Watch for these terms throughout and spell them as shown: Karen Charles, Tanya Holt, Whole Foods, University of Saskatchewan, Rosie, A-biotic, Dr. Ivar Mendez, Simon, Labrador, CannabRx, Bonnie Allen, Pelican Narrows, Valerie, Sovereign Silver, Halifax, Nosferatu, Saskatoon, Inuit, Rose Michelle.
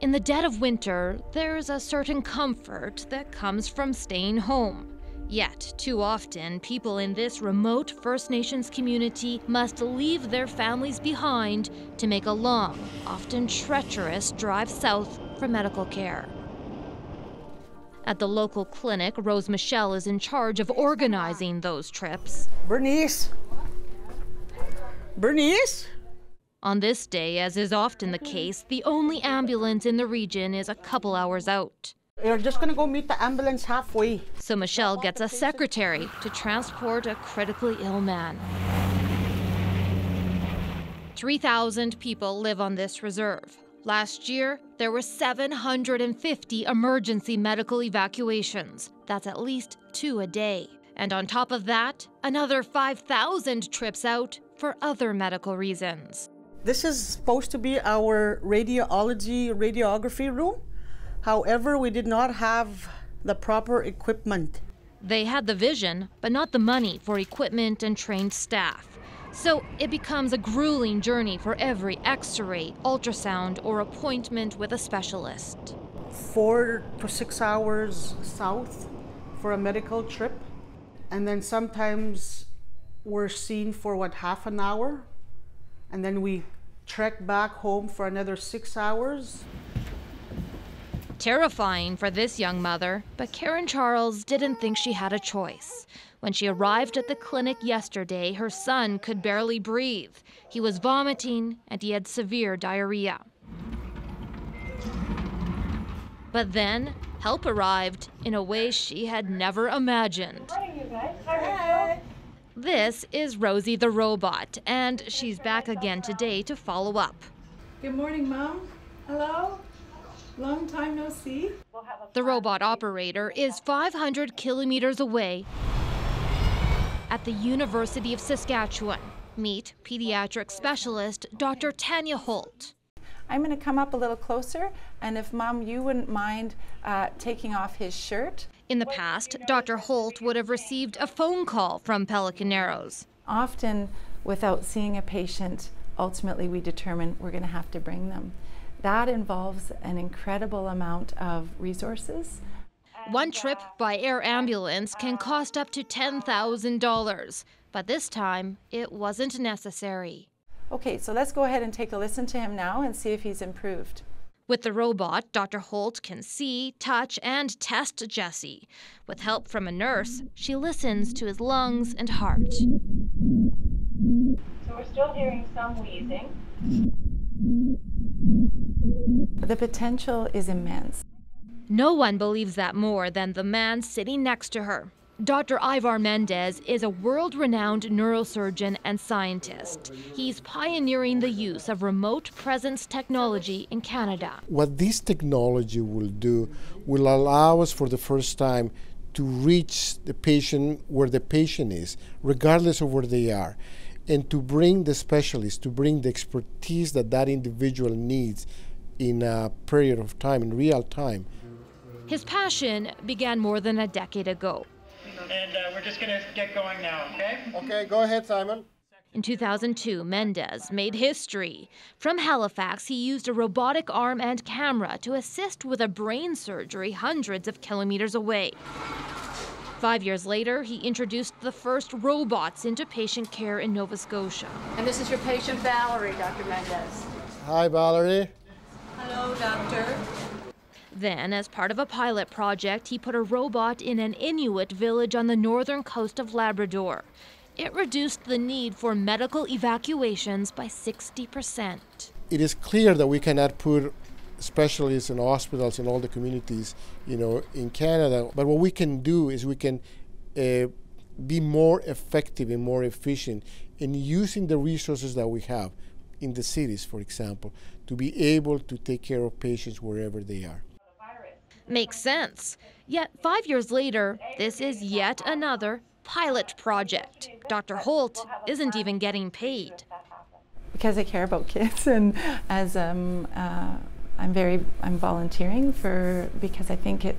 In the dead of winter, there's a certain comfort that comes from staying home. Yet, too often, people in this remote First Nations community must leave their families behind to make a long, often treacherous drive south for medical care. At the local clinic, Rose Michelle is in charge of organizing those trips. Bernice! Bernice! On this day, as is often the case, the only ambulance in the region is a couple hours out. You're just going to go meet the ambulance halfway. So Michelle gets a secretary to transport a critically ill man. 3,000 people live on this reserve. Last year, there were 750 emergency medical evacuations. That's at least 2 a day. And on top of that, another 5,000 trips out for other medical reasons. This is supposed to be our radiography room. However, we did not have the proper equipment. They had the vision, but not the money for equipment and trained staff. So it becomes a grueling journey for every X-ray, ultrasound, or appointment with a specialist. 4 to 6 hours south for a medical trip. And then sometimes we're seen for, what, half an hour? And then we trek back home for another 6 hours. Terrifying for this young mother, but Karen Charles didn't think she had a choice. When she arrived at the clinic yesterday, her son could barely breathe. He was vomiting and he had severe diarrhea. But then, help arrived in a way she had never imagined. This is Rosie the robot, and she's back again today to follow up. Good morning, Mom. Hello? Long time no see. The robot operator is 500 kilometers away at the University of Saskatchewan. Meet pediatric specialist Dr. Tanya Holt. I'm going to come up a little closer, and if Mom, you wouldn't mind taking off his shirt. In the past, Dr. Holt would have received a phone call from Pelican Narrows. Often, without seeing a patient, ultimately we determine we're going to have to bring them. That involves an incredible amount of resources. One trip by air ambulance can cost up to $10,000, but this time it wasn't necessary. Okay, so let's go ahead and take a listen to him now and see if he's improved. With the robot, Dr. Holt can see, touch, and test Jesse. With help from a nurse, she listens to his lungs and heart. So we're still hearing some wheezing. The potential is immense. No one believes that more than the man sitting next to her. Dr. Ivar Mendez is a world-renowned neurosurgeon and scientist. He's pioneering the use of remote presence technology in Canada. What this technology will do will allow us for the first time to reach the patient where the patient is, regardless of where they are, and to bring the specialist, to bring the expertise that that individual needs in a period of time, in real time. His passion began more than a decade ago. And we're just going to get going now, okay? Okay, go ahead, Simon. In 2002, Mendez made history. From Halifax, he used a robotic arm and camera to assist with a brain surgery hundreds of kilometers away. 5 years later, he introduced the first robots into patient care in Nova Scotia. And this is your patient, Valerie, Dr. Mendez. Hi, Valerie. Hello, doctor. Then, as part of a pilot project, he put a robot in an Inuit village on the northern coast of Labrador. It reduced the need for medical evacuations by 60%. It is clear that we cannot put specialists in hospitals in all the communities, in Canada. But what we can do is we can be more effective and more efficient in using the resources that we have in the cities, for example, to be able to take care of patients wherever they are. Makes sense. Yet 5 years later, this is yet another pilot project. Dr. Holt isn't even getting paid. Because I care about kids, and as I'm volunteering because I think it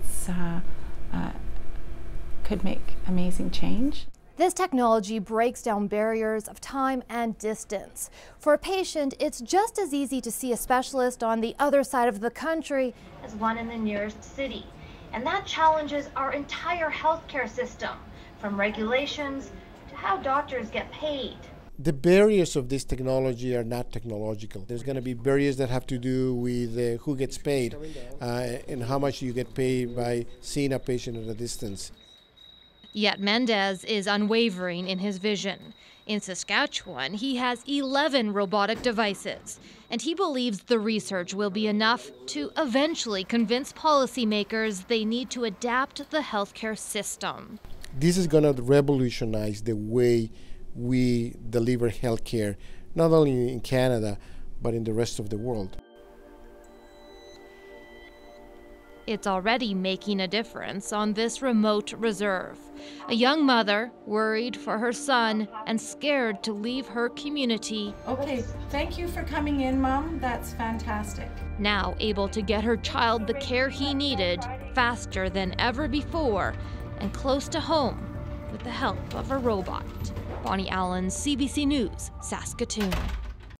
could make amazing change. This technology breaks down barriers of time and distance. For a patient, it's just as easy to see a specialist on the other side of the country as one in the nearest city. And that challenges our entire healthcare system, from regulations to how doctors get paid. The barriers of this technology are not technological. There's going to be barriers that have to do with who gets paid and how much you get paid by seeing a patient at a distance. Yet Mendez is unwavering in his vision. In Saskatchewan, he has 11 robotic devices, and he believes the research will be enough to eventually convince policymakers they need to adapt the healthcare system. This is going to revolutionize the way we deliver healthcare, not only in Canada, but in the rest of the world. It's already making a difference on this remote reserve. A young mother, worried for her son and scared to leave her community. Okay, thank you for coming in, Mom. That's fantastic. Now able to get her child the care he needed faster than ever before and close to home with the help of a robot. Bonnie Allen, CBC News, Saskatoon.